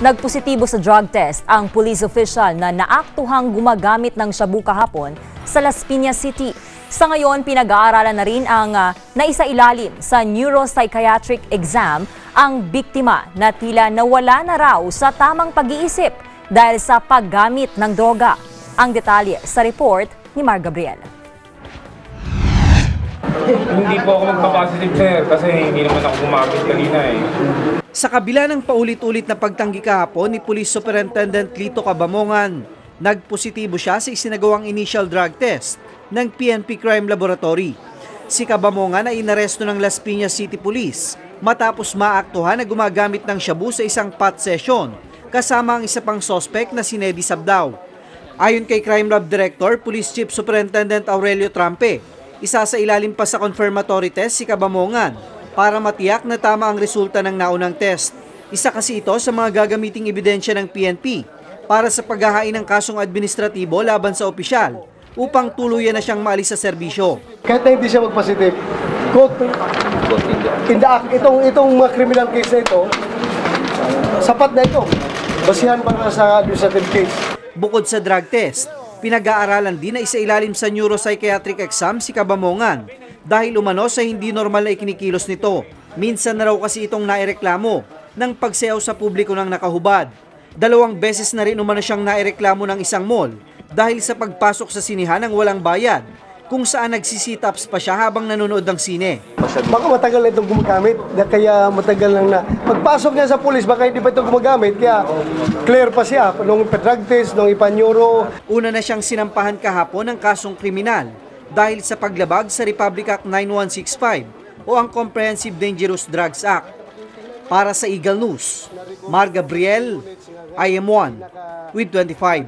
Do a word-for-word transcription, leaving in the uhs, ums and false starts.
Nagpositibo sa drug test ang police official na naaktuhang gumagamit ng shabu kahapon sa Las Piñas City. Sa ngayon, pinag-aaralan na rin ang uh, naisailalim sa neuropsychiatric exam ang biktima na tila nawala na raw sa tamang pag-iisip dahil sa paggamit ng droga. Ang detalye sa report ni Mar Gabriel. Hindi po ako magpapositive, sir, kasi hindi naman ako gumamit kanina eh. Sa kabila ng paulit-ulit na pagtanggi kahapon ni Police Superintendent Lito Kabamongan, nagpositibo siya sa isinagawang initial drug test ng P N P Crime Laboratory. Si Kabamongan ay inaresto ng Las Piñas City Police matapos maaktuhan na gumagamit ng shabu sa isang pot session kasama ang isa pang sospek na si Nedy Sabdaw. Ayon kay Crime Lab Director, Police Chief Superintendent Aurelio Trampe, isa sa ilalim pa sa confirmatory test si Kabamongan para matiyak na tama ang resulta ng naunang test. Isa kasi ito sa mga gagamiting ebidensya ng P N P para sa paghahain ng kasong administratibo laban sa opisyal upang tuluyan na siyang maalis sa serbisyo. Kahit na hindi siya magpositive, itong, itong mga criminal case na ito, sapat na ito. Basihan para sa administrative case. Bukod sa drug test, pinag-aaralan din na isailalim sa neuropsychiatric exam si Kabamongan dahil umano sa hindi normal na ikinikilos nito. Minsan na raw kasi itong naireklamo ng pagsayaw sa publiko ng nakahubad. Dalawang beses na rin umano siyang naireklamo ng isang mall dahil sa pagpasok sa sinihan ng walang bayad kung saan nagsisitaps pa siya habang nanonood ng sine. Baka matagal na itong gumagamit, kaya matagal lang na. Pagpasok niya sa pulis, baka hindi pa ito gumagamit, kaya clear pa siya nung ipa-drug test, nung ipa-neuro. Una na siyang sinampahan kahapon ng kasong kriminal dahil sa paglabag sa Republic Act nine one six five o ang Comprehensive Dangerous Drugs Act. Para sa Eagle News, Mar Gabriel, I M one with twenty-five.